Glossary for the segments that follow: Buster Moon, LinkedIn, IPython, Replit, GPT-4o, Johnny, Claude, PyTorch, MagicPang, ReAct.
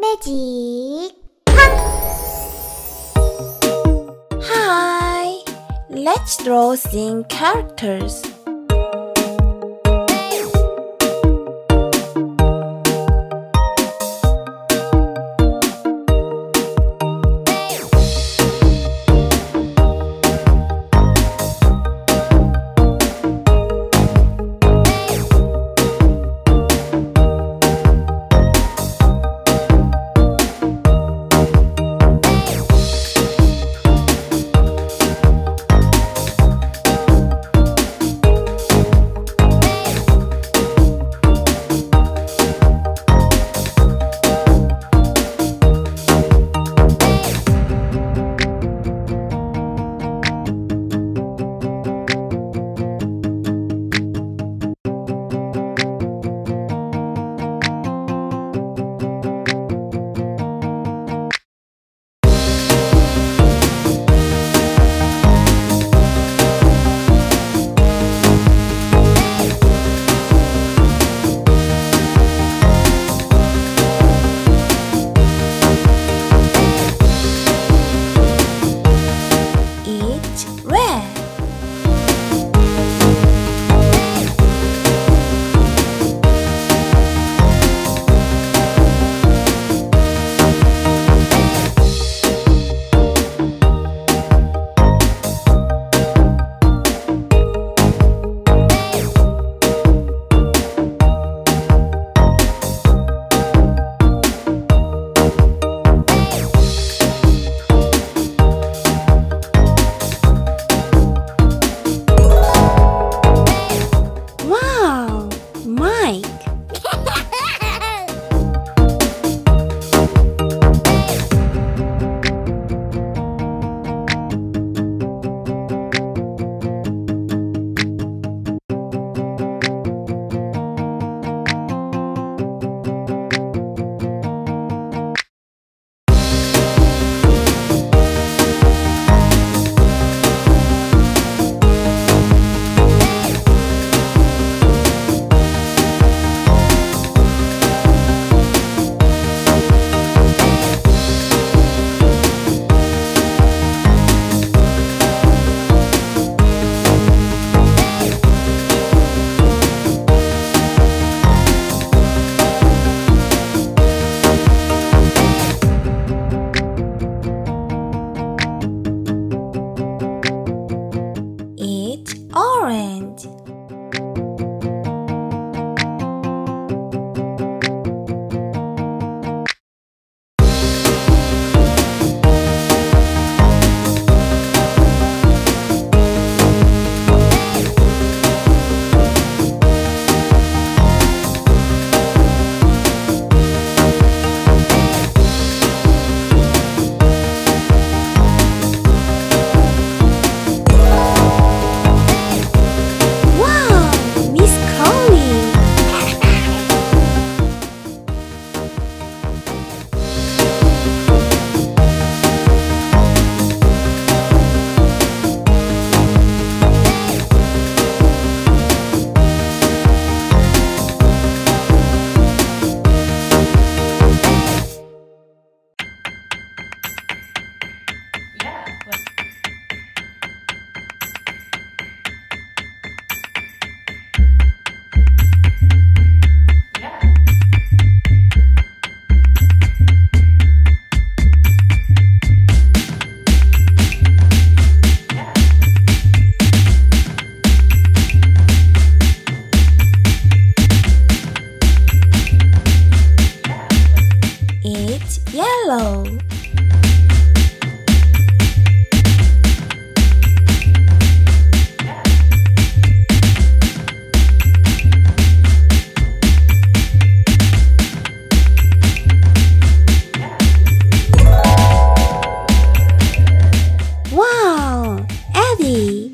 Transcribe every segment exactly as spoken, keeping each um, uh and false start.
매직 팡! Hi! Let's draw scene characters. Yellow. Wow, Eddie.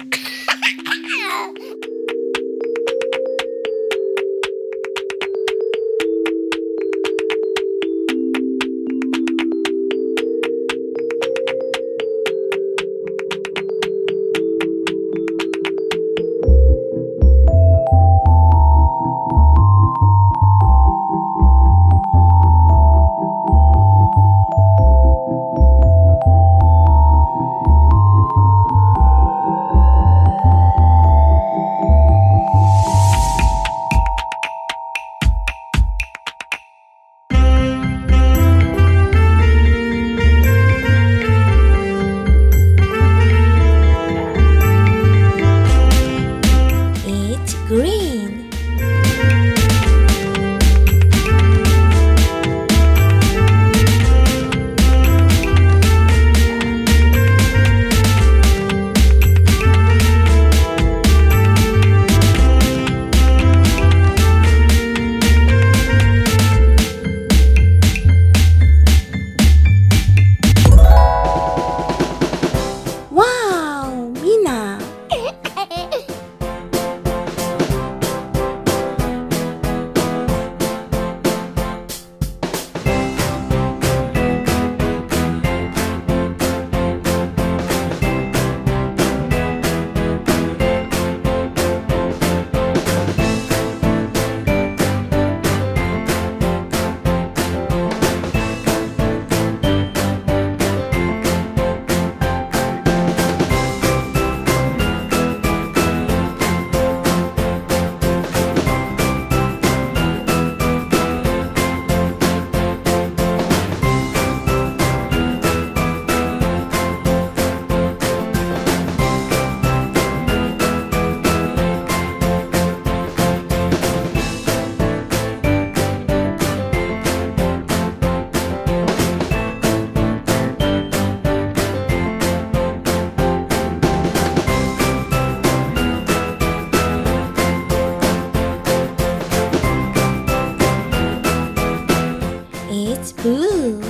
그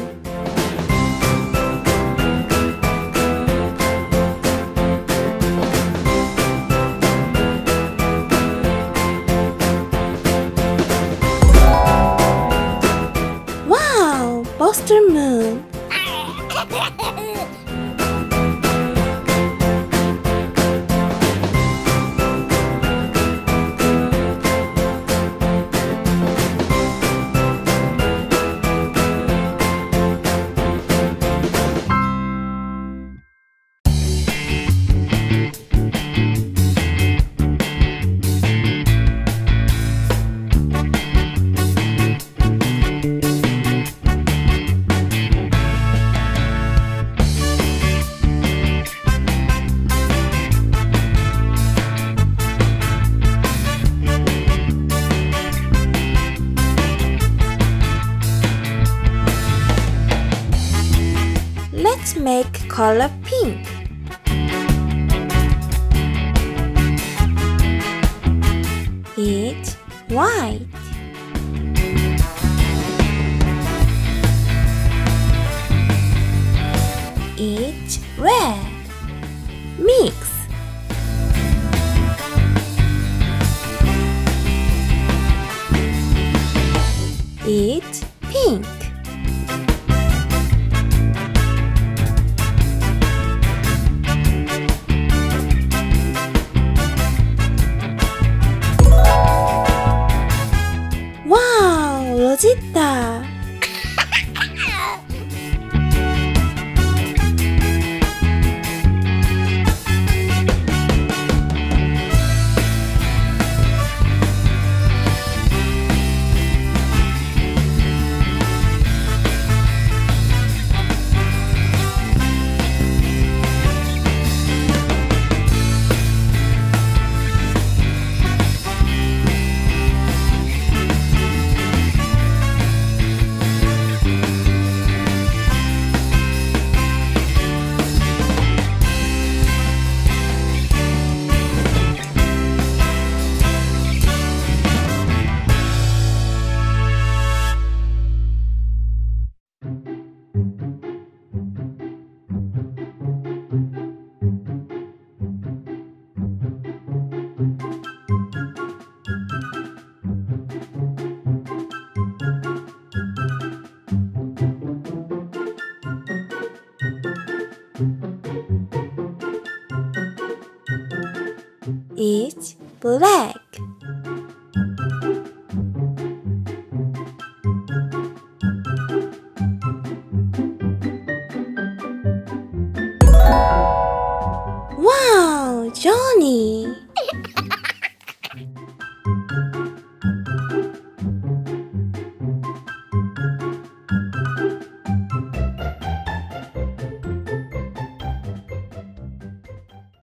와우, 버스터 문. Let's make color pink. It's white. It's red. Mix. It's pink. 멋있다. It's black. Wow, Johnny!